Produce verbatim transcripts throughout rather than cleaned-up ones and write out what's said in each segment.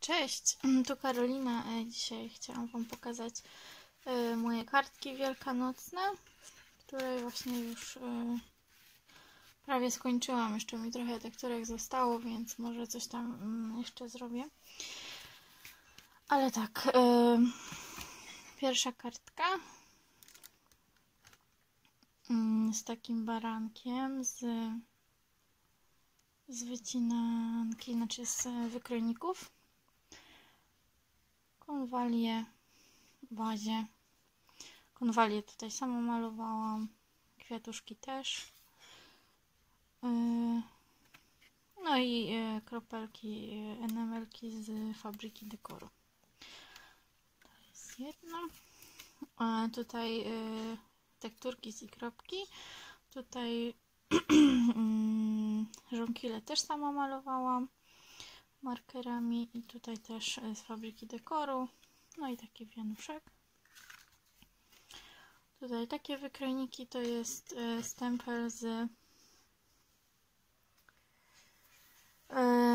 Cześć, tu Karolina. Dzisiaj chciałam Wam pokazać moje kartki wielkanocne, które właśnie już prawie skończyłam. Jeszcze mi trochę tekturek zostało, więc może coś tam jeszcze zrobię. Ale tak, pierwsza kartka z takim barankiem z, z wycinanki, znaczy z wykrojników. Konwalię w bazie. Konwalię tutaj sama malowałam. Kwiatuszki też. No i kropelki, enamelki z fabryki dekoru. To jest jedno. A tutaj tekturki z i-Kropki. Tutaj żonkile też sama malowałam markerami i tutaj też z fabryki dekoru. No i taki wianuszek. Tutaj takie wykrojniki, to jest stempel z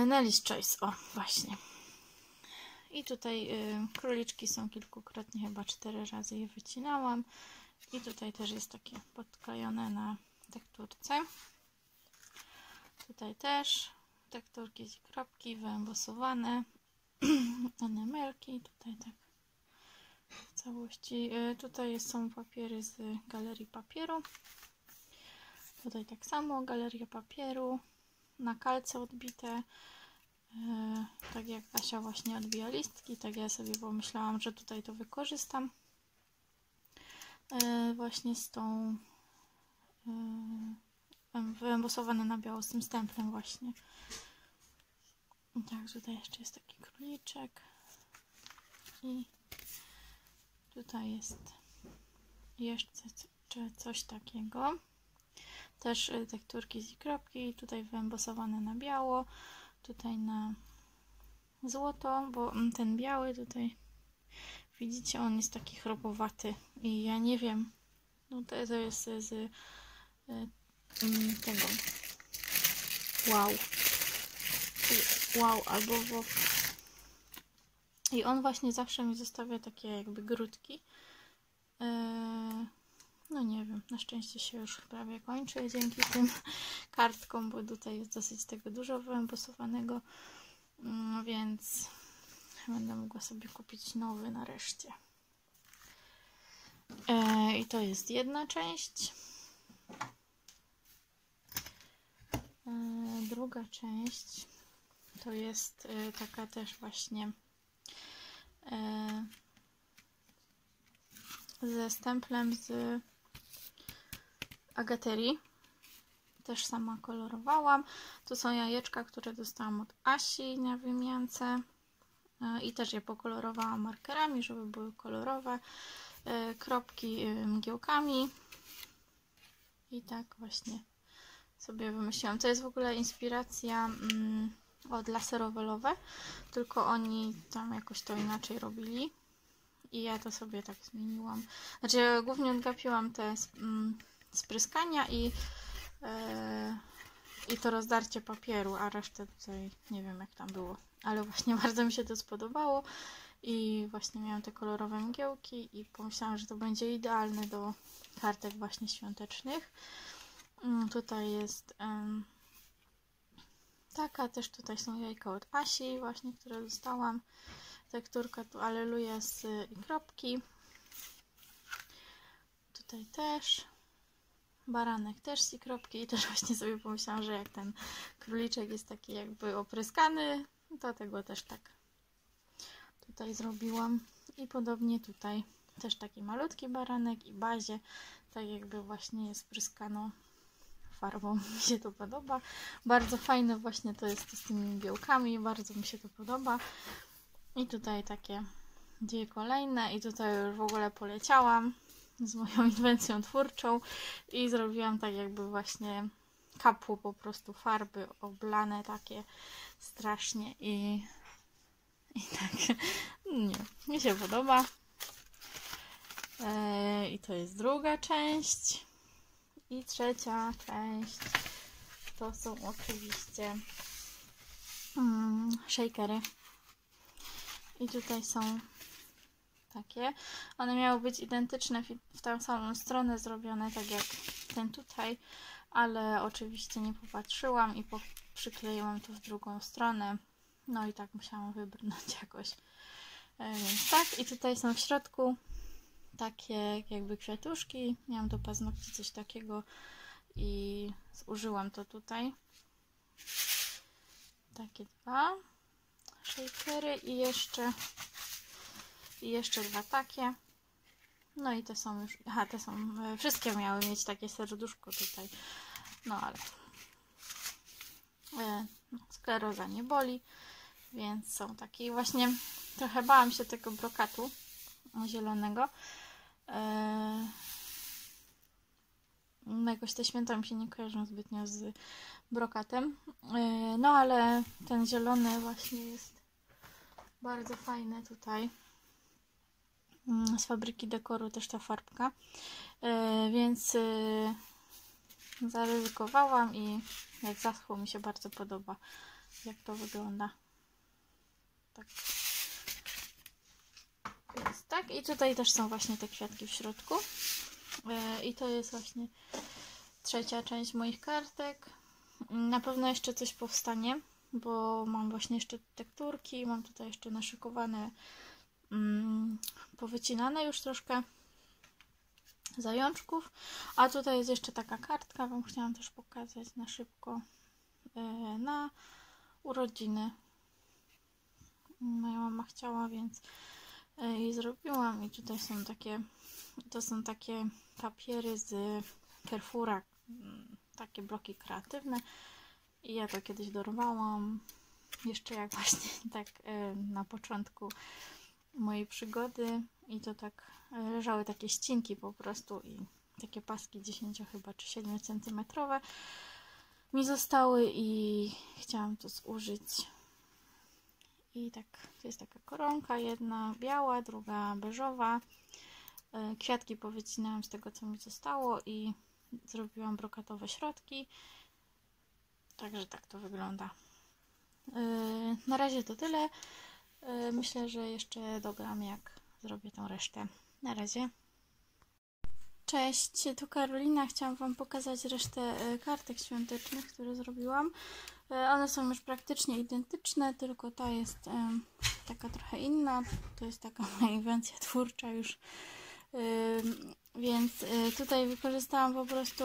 Nellie's Choice, o właśnie. I tutaj króliczki są kilkukrotnie, chyba cztery razy je wycinałam. I tutaj też jest takie podklejone na tekturce. Tutaj też tekturki z i-Kropki wyembosowane, enemelki, tutaj tak w całości. Tutaj są papiery z galerii papieru. Tutaj tak samo, galeria papieru, na kalce odbite, tak jak Asia właśnie odbija listki, tak ja sobie pomyślałam, że tutaj to wykorzystam właśnie z tą wyembosowane na biało z tym stemplem właśnie. Tak, tutaj jeszcze jest taki króliczek i tutaj jest jeszcze coś takiego, też tekturki z i-Kropki, tutaj wyembosowane na biało, tutaj na złoto, bo ten biały tutaj widzicie, on jest taki chropowaty i ja nie wiem, no to jest z, z tego wow wow albo wow. I on właśnie zawsze mi zostawia takie jakby grudki. yy, No nie wiem, na szczęście się już prawie kończy dzięki tym kartkom, bo tutaj jest dosyć tego dużo wyembosowanego, więc będę mogła sobie kupić nowy nareszcie. E, I to jest jedna część. E, druga część to jest e, taka też właśnie e, ze stemplem z Agaterii, też sama kolorowałam. Tu są jajeczka, które dostałam od Asi na wymiance i też je pokolorowałam markerami, żeby były kolorowe, kropki mgiełkami i tak właśnie sobie wymyśliłam. To jest w ogóle inspiracja od Laserowelowe, tylko oni tam jakoś to inaczej robili i ja to sobie tak zmieniłam. Znaczy głównie odgapiłam te spryskania i, e, i to rozdarcie papieru, a resztę tutaj nie wiem jak tam było, ale właśnie bardzo mi się to spodobało i właśnie miałam te kolorowe mgiełki i pomyślałam, że to będzie idealne do kartek właśnie świątecznych. Tutaj jest e, taka, też tutaj są jajka od Asi właśnie, które dostałam, tekturka tu aleluja z i-Kropki, tutaj też baranek też z i-Kropki i też właśnie sobie pomyślałam, że jak ten króliczek jest taki jakby opryskany, to tego też tak tutaj zrobiłam. I podobnie tutaj też taki malutki baranek i bazie, tak jakby właśnie jest spryskano farbą, mi się to podoba. Bardzo fajne właśnie to jest to z tymi mgiełkami, bardzo mi się to podoba. I tutaj takie dwie kolejne i tutaj już w ogóle poleciałam z moją inwencją twórczą i zrobiłam tak jakby właśnie kapło po prostu farby oblane takie strasznie i, i tak nie, mi się podoba. Yy, I to jest druga część i trzecia część to są oczywiście mm, shakery i tutaj są takie. One miały być identyczne w tę samą stronę zrobione, tak jak ten tutaj, ale oczywiście nie popatrzyłam i po przykleiłam to w drugą stronę. No i tak musiałam wybrnąć jakoś. Więc tak, i tutaj są w środku takie jakby kwiatuszki. Miałam do paznokci coś takiego i zużyłam to tutaj. Takie dwa shakery i jeszcze i jeszcze dwa takie. No i te są już, aha, te są, wszystkie miały mieć takie serduszko tutaj. No ale e, skleroza nie boli, więc są takie. I właśnie trochę bałam się tego brokatu zielonego. E, No jakoś te święta mi się nie kojarzą zbytnio z brokatem. No ale ten zielony właśnie jest bardzo fajny tutaj. Z fabryki dekoru też ta farbka. Więc zaryzykowałam i jak zaschło, mi się bardzo podoba, jak to wygląda. Tak. Więc tak. I tutaj też są właśnie te kwiatki w środku. I to jest właśnie trzecia część moich kartek. Na pewno jeszcze coś powstanie, bo mam właśnie jeszcze tekturki, mam tutaj jeszcze naszykowane, mm, powycinane już troszkę zajączków. A tutaj jest jeszcze taka kartka, wam chciałam też pokazać na szybko, na urodziny. Moja mama chciała, więc i zrobiłam. I tutaj są takie, to są takie papiery z Carfura, takie bloki kreatywne, i ja to kiedyś dorwałam jeszcze jak właśnie tak na początku mojej przygody, i to tak leżały takie ścinki po prostu i takie paski dziesięć chyba czy siedem centymetrowe mi zostały i chciałam to zużyć. I tak, to jest taka koronka, jedna biała, druga beżowa. Kwiatki powycinałam z tego, co mi zostało, i zrobiłam brokatowe środki. Także tak to wygląda. Na razie to tyle. Myślę, że jeszcze dogram, jak zrobię tą resztę. Na razie. Cześć, tu Karolina. Chciałam wam pokazać resztę kartek świątecznych, które zrobiłam. One są już praktycznie identyczne, tylko ta jest taka trochę inna. To jest taka moja inwencja twórcza już. Więc tutaj wykorzystałam po prostu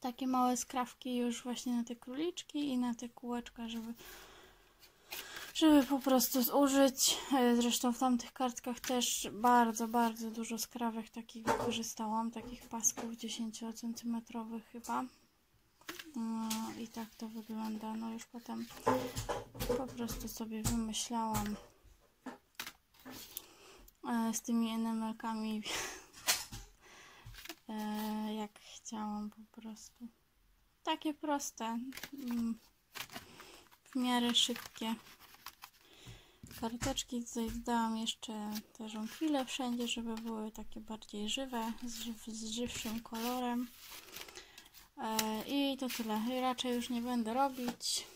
takie małe skrawki już właśnie na te króliczki i na te kółeczka, żeby, żeby po prostu zużyć. Zresztą w tamtych kartkach też bardzo, bardzo dużo skrawek takich wykorzystałam, takich pasków dziesięcio centymetrowych chyba. No i tak to wygląda. No już potem po prostu sobie wymyślałam z tymi enemelkami, jak chciałam po prostu. Takie proste, w miarę szybkie karteczki. Dałam jeszcze te żonkile wszędzie, żeby były takie bardziej żywe, z, z żywszym kolorem. I to tyle. I raczej już nie będę robić.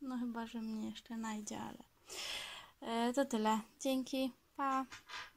No chyba, że mnie jeszcze znajdzie, ale to tyle. Dzięki. Pa!